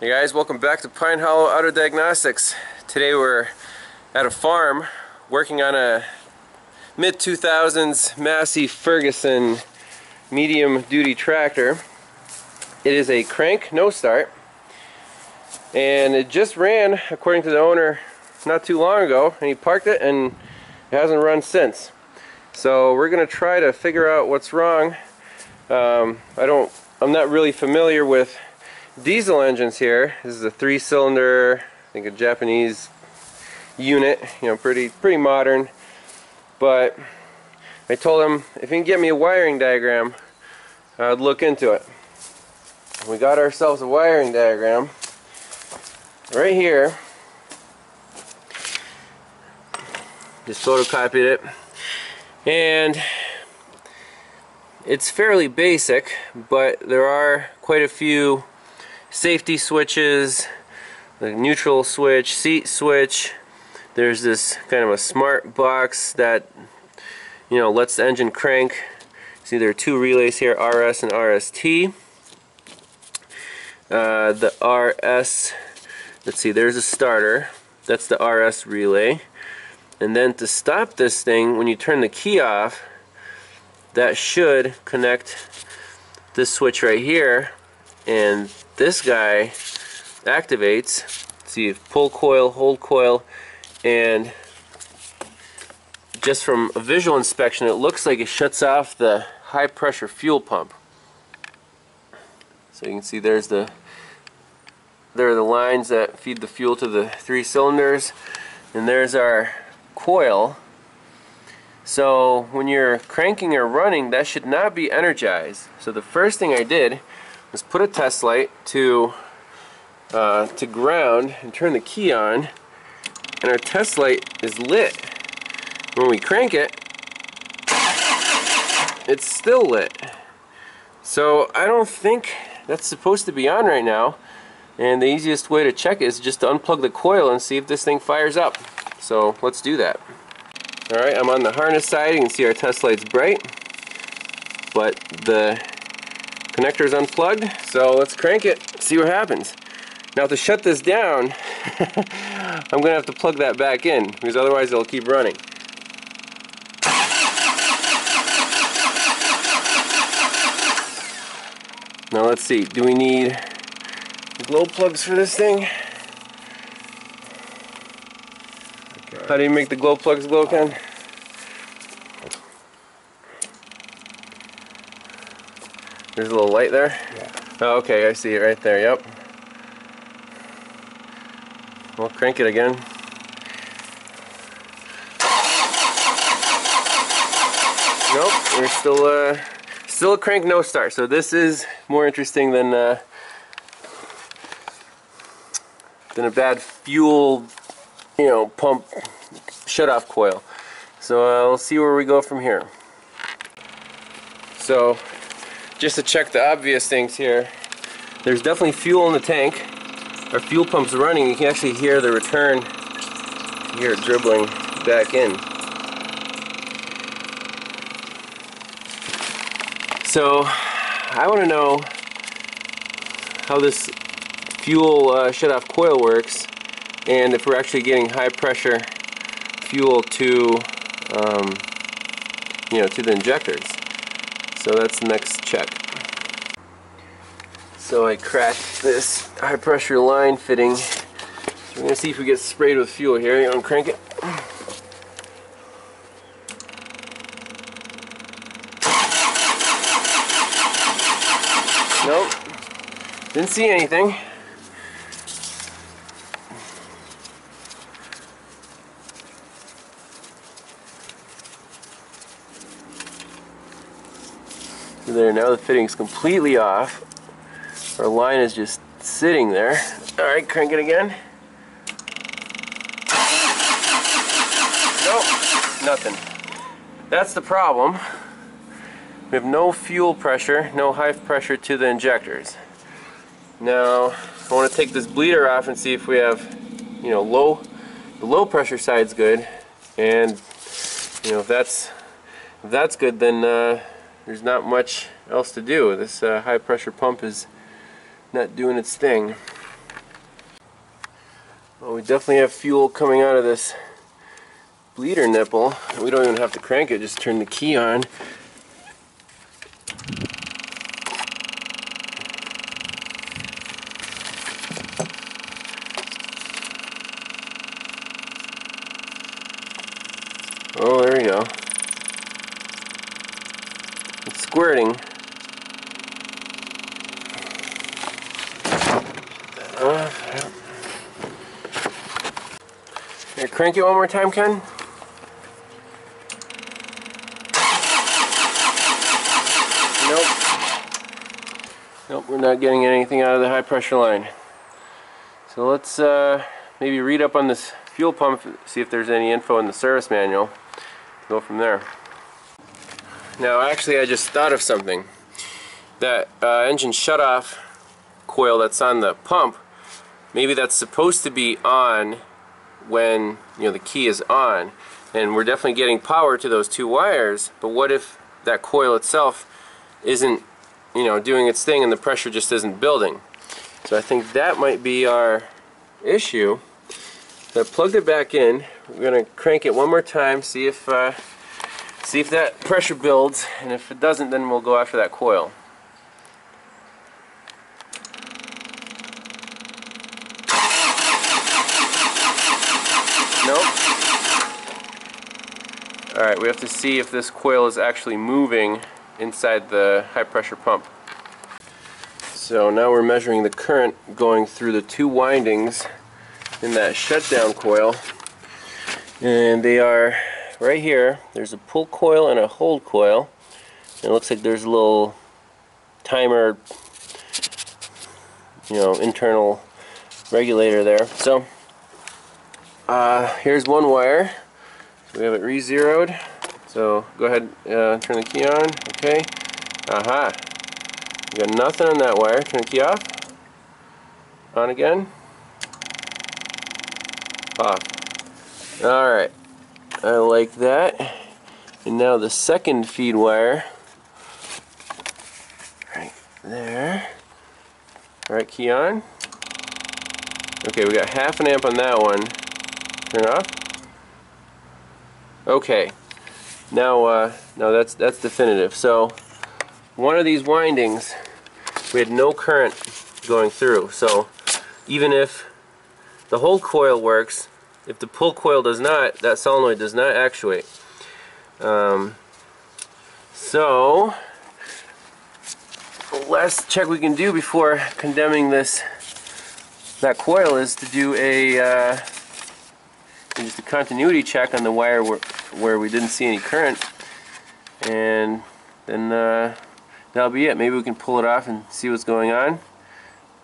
Hey guys, welcome back to Pine Hollow Auto Diagnostics. Today we're at a farm working on a mid-2000s Massey Ferguson medium duty tractor. It is a crank no start and it just ran, according to the owner, not too long ago, and he parked it and it hasn't run since. So we're gonna try to figure out what's wrong. I'm not really familiar with diesel engines here. This is a three-cylinder, I think a Japanese unit, you know, pretty modern. But I told him if he can get me a wiring diagram, I'd look into it. We got ourselves a wiring diagram right here. Just photocopied it, and it's fairly basic, but there are quite a few safety switches, the neutral switch, seat switch. There's this kind of a smart box that, you know, lets the engine crank. See, there are two relays here, RS and RST. The RS, let's see, there's a starter. That's the RS relay. And then to stop this thing, when you turn the key off, that should connect this switch right here, and this guy activates. See, pull coil, hold coil, and just from a visual inspection, it looks like it shuts off the high pressure fuel pump. So you can see there's there are the lines that feed the fuel to the three cylinders, and there's our coil. So when you're cranking or running, that should not be energized. So the first thing I did, let's put a test light to ground and turn the key on, and our test light is lit. When we crank it, it's still lit. So I don't think that's supposed to be on right now, and the easiest way to check it is just to unplug the coil and see if this thing fires up. So let's do that. Alright, I'm on the harness side. You can see our test light's bright, but the connector's unplugged, so let's crank it, see what happens. Now to shut this down, I'm gonna have to plug that back in, because otherwise it'll keep running. Now let's see, do we need glow plugs for this thing? Okay. How do you make the glow plugs glow, Ken? There's a little light there? Yeah. Oh, okay, I see it right there, yep. We'll crank it again. Nope, we're still a crank no start, so this is more interesting than a bad fuel, you know, pump shutoff coil. So we'll see where we go from here. So, just to check the obvious things here, there's definitely fuel in the tank. Our fuel pump's running. You can actually hear the return, hear it dribbling back in. So I want to know how this fuel shutoff coil works, and if we're actually getting high pressure fuel to you know, to the injectors. So that's the next check. So I cracked this high pressure line fitting. So we're gonna see if we get sprayed with fuel here. You uncrank it. Nope. Didn't see anything. There, now the fitting's completely off. Our line is just sitting there. Alright, crank it again. Nope, nothing. That's the problem. We have no fuel pressure, no high pressure to the injectors. Now, I want to take this bleeder off and see if we have, you know, the low pressure side's good, and, you know, if that's good, then there's not much else to do. This high pressure pump is not doing its thing. Well, we definitely have fuel coming out of this bleeder nipple. We don't even have to crank it, just turn the key on. Oh, there we go. It's squirting. Here, crank it one more time, Ken. Nope. Nope, we're not getting anything out of the high pressure line. So let's maybe read up on this fuel pump, see if there's any info in the service manual. Go from there. Now actually I just thought of something. That engine shutoff coil that's on the pump, maybe that's supposed to be on when the key is on, and we're definitely getting power to those two wires, but what if that coil itself isn't doing its thing and the pressure just isn't building? So I think that might be our issue. So I plugged it back in. We're gonna crank it one more time, see if that pressure builds, and if it doesn't, then we'll go after that coil. Nope. All right, we have to see if this coil is actually moving inside the high pressure pump. So now we're measuring the current going through the two windings in that shutdown coil, and they are right here. There's a pull coil and a hold coil, and it looks like there's a little timer, internal regulator there. So here's one wire. So we have it re-zeroed, so go ahead, turn the key on. Okay, aha, you got nothing on that wire. Turn the key off, on again, off. Alright, I like that. And now the second feed wire, right there. Alright, key on. Okay, we got 1/2 amp on that one. Turn off. Okay, now no, that's definitive. So one of these windings we had no current going through, so even if the hold coil works, if the pull coil does not, that solenoid does not actuate. So the last check we can do before condemning that coil is to do just a continuity check on the wire where we didn't see any current, and then that'll be it. Maybe we can pull it off and see what's going on,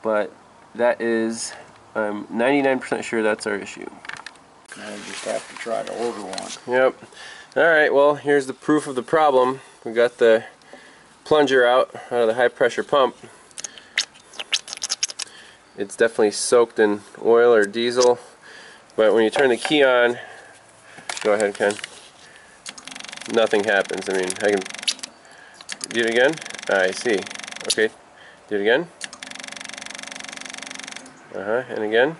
but that is, I'm 99% sure that's our issue. I just have to try to order one. Yep. Alright, well, here's the proof of the problem. We got the plunger out of the high pressure pump. It's definitely soaked in oil or diesel, but when you turn the key on, go ahead, Ken, nothing happens. I mean, I can do it again. I see. Okay, do it again. And again.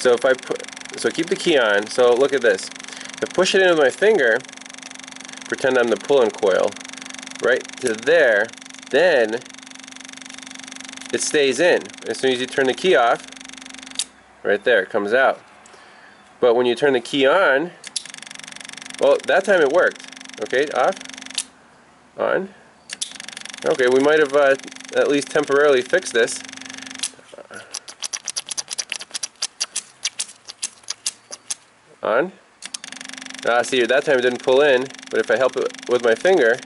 So if I keep the key on. So look at this. If I push it in with my finger, pretend I'm the pulling coil, right to there, then it stays in. As soon as you turn the key off, right there, it comes out. But when you turn the key on, well, that time it worked. Okay, off, on. Okay, we might have at least temporarily fixed this. On. Ah, see, that time it didn't pull in, but if I help it with my finger,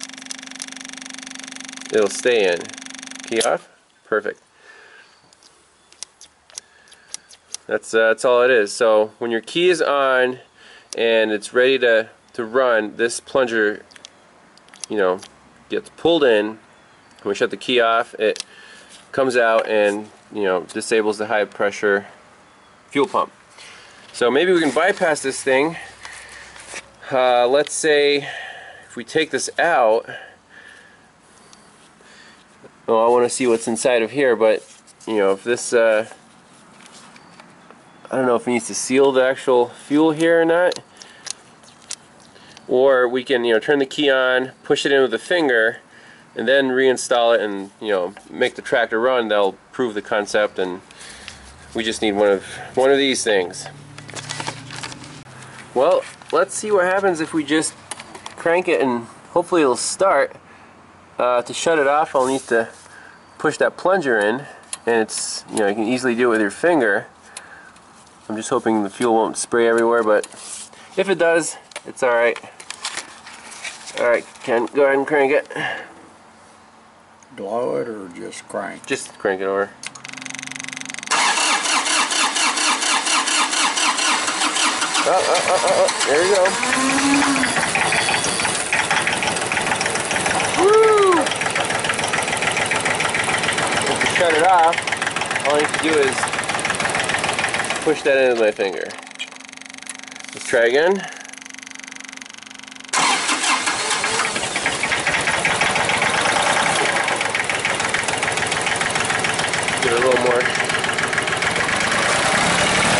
it'll stay in. Key off. Perfect. That's all it is. So when your key is on and it's ready to run, this plunger, gets pulled in. When we shut the key off, it comes out and disables the high pressure fuel pump. So maybe we can bypass this thing. Let's say if we take this out, well, I want to see what's inside of here, but if this I don't know if it needs to seal the actual fuel here or not. Or we can, turn the key on, push it in with a finger, and then reinstall it and, make the tractor run. That'll prove the concept, and we just need one of these things. Well, let's see what happens if we just crank it, and hopefully it'll start. To shut it off, I'll need to push that plunger in, and it's, you can easily do it with your finger. I'm just hoping the fuel won't spray everywhere, but if it does, it's alright. Alright, Ken, go ahead and crank it. Blow it or just crank? Just crank it over. Oh, there you go. Woo! If you shut it off, all I have to do is push that in with my finger. Let's try again. A little more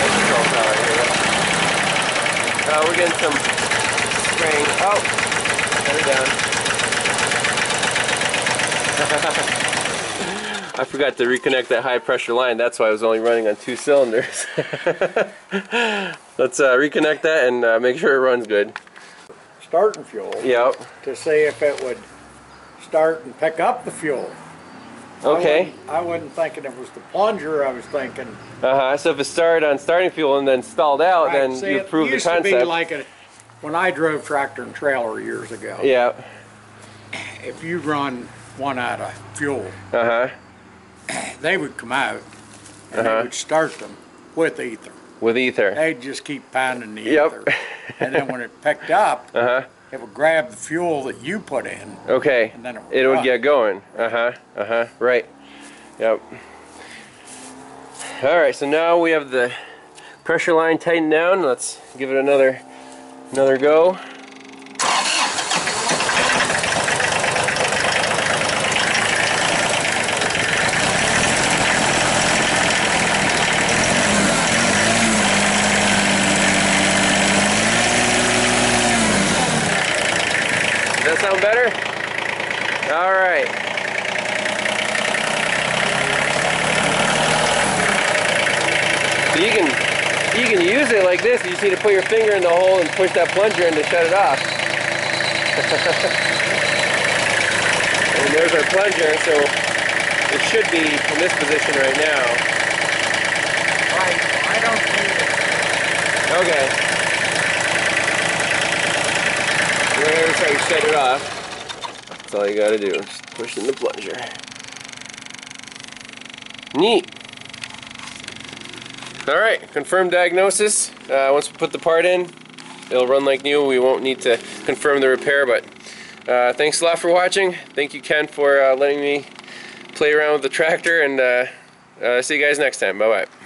control power here. We're getting some spraying. Oh, set it down. I forgot to reconnect that high pressure line. That's why I was only running on 2 cylinders. Let's reconnect that and make sure it runs good. Starting fuel. Yep. To see if it would start and pick up the fuel. Okay. I wasn't thinking it was the plunger. I was thinking. So if it started on starting fuel and then stalled out, right, then you prove the concept. It used to be like when I drove tractor and trailer years ago. Yeah. If you run one out of fuel, they would come out and they would start them with ether. With ether. They'd just keep pounding the ether. And then when it picked up, it would grab the fuel that you put in. Okay. And then it would get going. Right. Yep. All right. So now we have the pressure line tightened down. Let's give it another go. Does that sound better? All right. So you can use it like this. You just need to put your finger in the hole and push that plunger in to shut it off. And there's our plunger, so it should be in this position right now. I don't need it. Okay. That's how you shut it off. That's all you gotta do. Just push in the plunger. Neat. Alright, confirmed diagnosis. Once we put the part in, it'll run like new. We won't need to confirm the repair, but thanks a lot for watching. Thank you, Ken, for letting me play around with the tractor, and see you guys next time. Bye-bye.